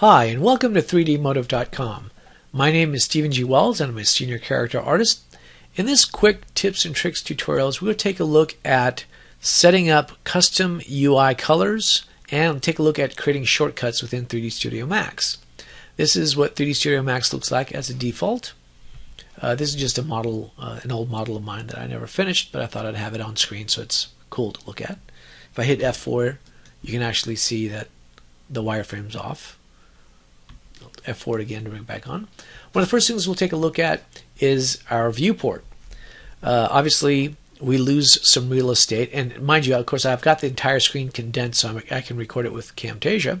Hi, and welcome to 3dmotive.com. My name is Stephen G. Wells, and I'm a senior character artist. In this quick tips and tricks tutorials, we'll take a look at setting up custom UI colors and take a look at creating shortcuts within 3D Studio Max. This is what 3D Studio Max looks like as a default. This is just a model, an old model of mine that I never finished, but I thought I'd have it on screen so it's cool to look at. If I hit F4, you can actually see that the wireframe's off. F4 again to bring it back on. One of the first things we'll take a look at is our viewport. Obviously, we lose some real estate, and mind you, of course, I've got the entire screen condensed, so I can record it with Camtasia.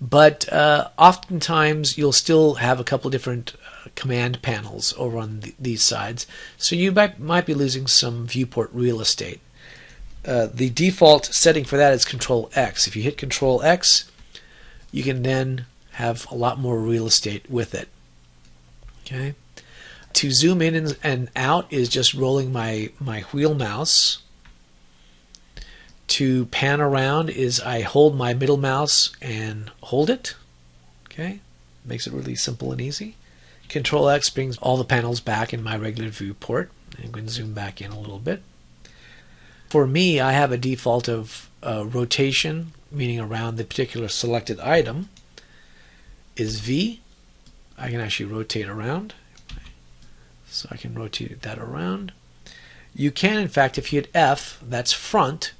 But oftentimes, you'll still have a couple different command panels over on these sides, so you might be losing some viewport real estate. The default setting for that is Control X. If you hit Control X, you can then have a lot more real estate with it. Okay, to zoom in and out is just rolling my wheel mouse. To pan around is I hold my middle mouse and hold it. Okay, makes it really simple and easy. Control X brings all the panels back in my regular viewport. I'm going to zoom back in a little bit. For me, I have a default of rotation, meaning around the particular selected item. Is V. I can actually rotate around, so I can rotate that around. You can, in fact, if you hit F, that's front.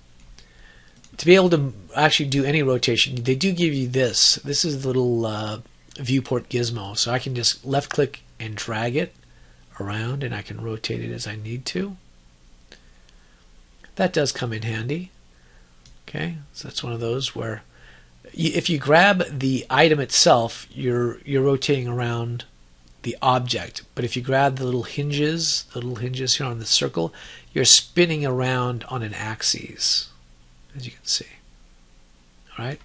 To be able to actually do any rotation, they do give you this. This is the little viewport gizmo, so I can just left click and drag it around, and I can rotate it as I need to. That does come in handy. Okay, so that's one of those where if you grab the item itself, you're rotating around the object. But if you grab the little hinges here on the circle, you're spinning around on an axis, as you can see. All right,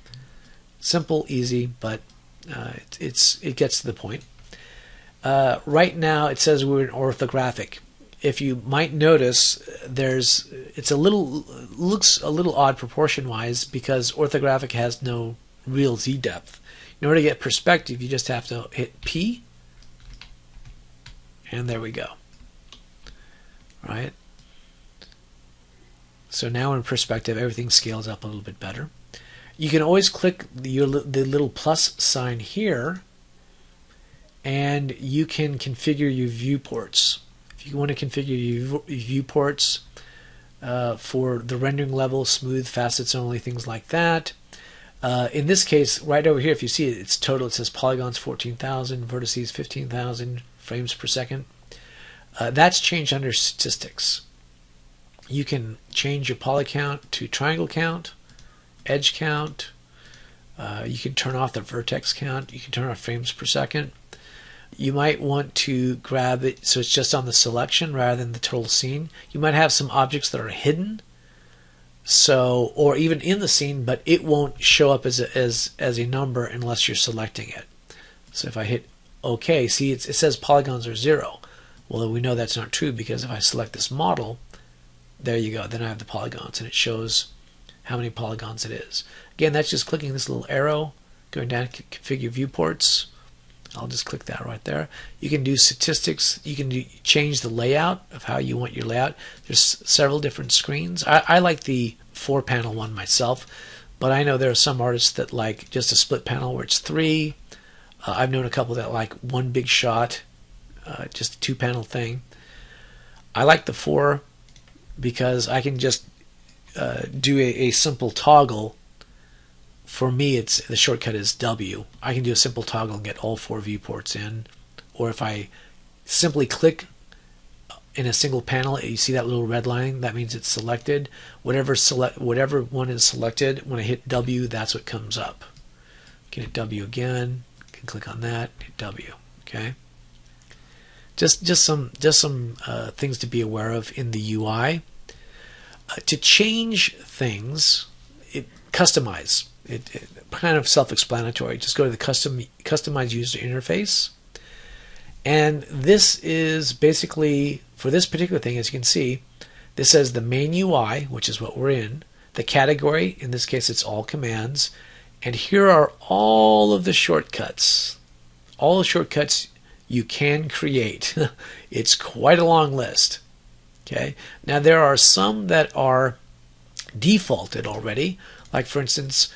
simple, easy, but it gets to the point. Right now, it says we're in orthographic. If you might notice, looks a little odd proportion-wise because orthographic has no real Z depth. In order to get perspective, you just have to hit P, and there we go. All right. So now in perspective, everything scales up a little bit better. You can always click the little plus sign here, and you can configure your viewports. If you want to configure your viewports for the rendering level, smooth, facets only, things like that. In this case, right over here, if you see it, it's total. It says polygons 14,000, vertices 15,000, frames per second. That's changed under statistics. You can change your poly count to triangle count, edge count. You can turn off the vertex count. You can turn off frames per second. You might want to grab it so it's just on the selection rather than the total scene. You might have some objects that are hidden, so or even in the scene, but it won't show up as a number unless you're selecting it. So if I hit OK, see it says polygons are 0. Well, we know that's not true because if I select this model, there you go. Then I have the polygons, and it shows how many polygons it is. Again, that's just clicking this little arrow, going down to configure viewports. I'll just click that right there. You can do statistics. You can change the layout of how you want your layout. There's several different screens. I like the 4-panel one myself, but I know there are some artists that like just a split panel where it's 3. I've known a couple that like one big shot, just a 2-panel thing. I like the 4 because I can just do a simple toggle. For me, it's the shortcut is W. I can do a simple toggle and get all 4 viewports in. Or if I simply click in a single panel, you see that little red line? That means it's selected. Whatever one is selected, when I hit W, that's what comes up. You can hit W again. You can click on that. Hit W. Okay. Just some things to be aware of in the UI. To change things, customize. It kind of self-explanatory. Just go to the customize user interface, and this is basically for this particular thing. As you can see, this says the main UI, which is what we're in. The category, in this case, it's all commands, And here are all of the shortcuts. All the shortcuts you can create. It's quite a long list. Okay. Now there are some that are defaulted already. Like for instance,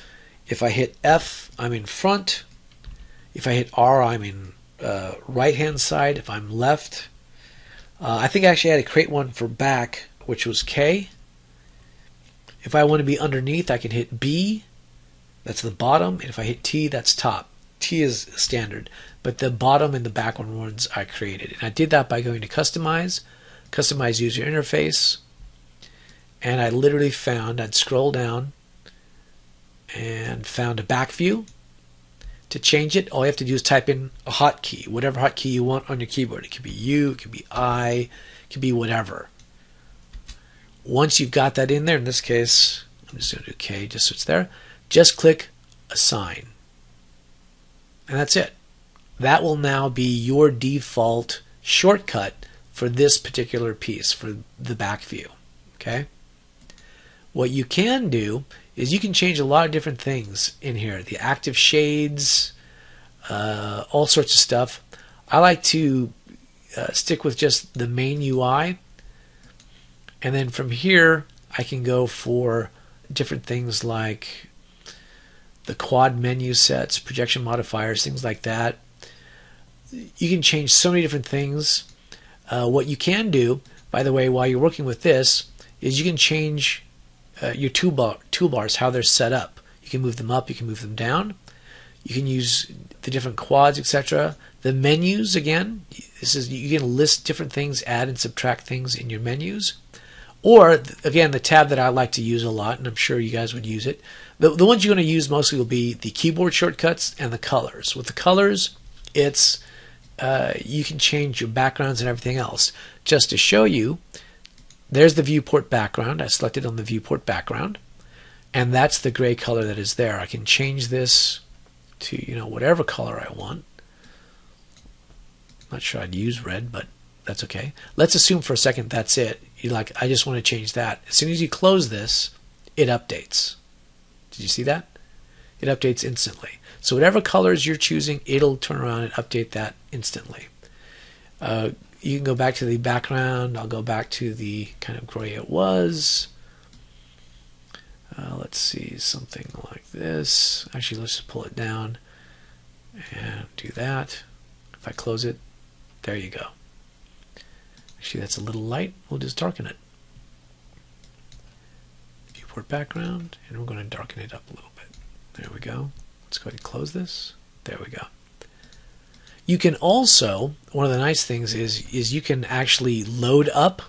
if I hit F, I'm in front. If I hit R, I'm in right-hand side. If I'm left, I think I actually had to create one for back, which was K. If I want to be underneath, I can hit B. That's the bottom. And if I hit T, that's top. T is standard, but the bottom and the back ones I created. And I did that by going to Customize, Customize User Interface, and I literally found, I'd scroll down and found a back view. To change it, all you have to do is type in a hotkey, whatever hotkey you want on your keyboard. It could be U, it could be I, it could be whatever. Once you've got that in there, in this case, I'm just going to do K just so it's there, just click Assign. And that's it. That will now be your default shortcut for this particular piece, for the back view. Okay? What you can do is you can change a lot of different things in here. The active shades, all sorts of stuff. I like to stick with just the main UI. And then from here, I can go for different things like the quad menu sets, projection modifiers, things like that. You can change so many different things. What you can do, by the way, while you're working with this, is you can change your toolbars, how they're set up. You can move them up, you can move them down. You can use the different quads, etc. The menus, again, this is, you can list different things, add and subtract things in your menus. Or, again, the tab that I like to use a lot, and I'm sure you guys would use it, the ones you're going to use mostly will be the keyboard shortcuts and the colors. With the colors, it's you can change your backgrounds and everything else. Just to show you, there's the viewport background. I selected on the viewport background, and that's the gray color that is there. I can change this to, you know, whatever color I want. I'm not sure I'd use red, but that's okay. Let's assume for a second that's it. You're like, I just want to change that. As soon as you close this, it updates. Did you see that? It updates instantly. So whatever colors you're choosing, it'll turn around and update that instantly. You can go back to the background. I'll go back to the kind of gray it was. Let's see, something like this. Actually, let's just pull it down and do that. If I close it, there you go. Actually, that's a little light. We'll just darken it. Viewport background, and we're going to darken it up a little bit. There we go. Let's go ahead and close this. There we go. You can also, one of the nice things is you can actually load up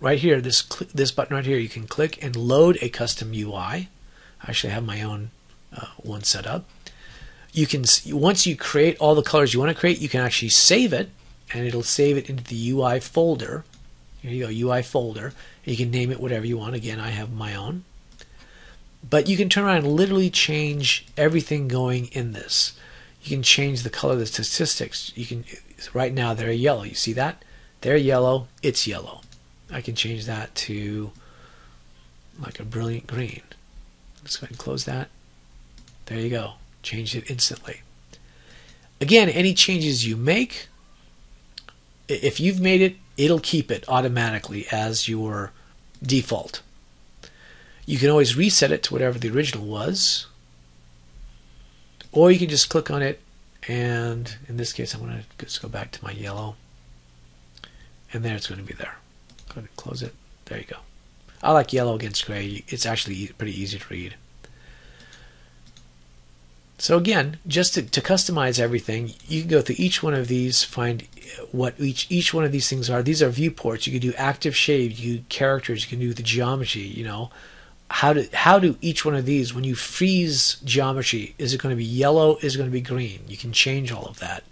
right here, this button right here. You can click and load a custom UI. I actually have my own one set up. You can, once you create all the colors you want to create, you can actually save it, and it'll save it into the UI folder. Here you go, UI folder. You can name it whatever you want. Again, I have my own. But you can turn around and literally change everything going in this. You can change the color of the statistics. You can, right now they're yellow. You see that? They're yellow. It's yellow. I can change that to like a brilliant green. Let's go ahead and close that. There you go. Change it instantly. Again, any changes you make, if you've made it, it'll keep it automatically as your default. You can always reset it to whatever the original was, or you can just click on it, and in this case I'm going to just go back to my yellow, and there it's going to be there. Go ahead and close it. There you go. I like yellow against gray. It's actually pretty easy to read. So again, just to customize everything, you can go through each one of these, find what each one of these things are. These are viewports. You can do active shade, you can do characters, you can do the geometry, you know. How do each one of these, when you freeze geometry, is it going to be yellow, is it going to be green? You can change all of that.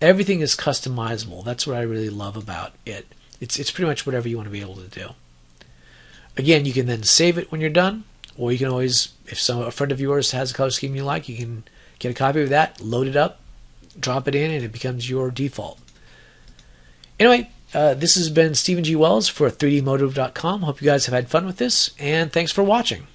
Everything is customizable. That's what I really love about it. It's pretty much whatever you want to be able to do. Again, you can then save it when you're done. Or you can always, if a friend of yours has a color scheme you like, you can get a copy of that, load it up, drop it in, and it becomes your default. Anyway, this has been Stephen G. Wells for 3dmotive.com. Hope you guys have had fun with this, and thanks for watching.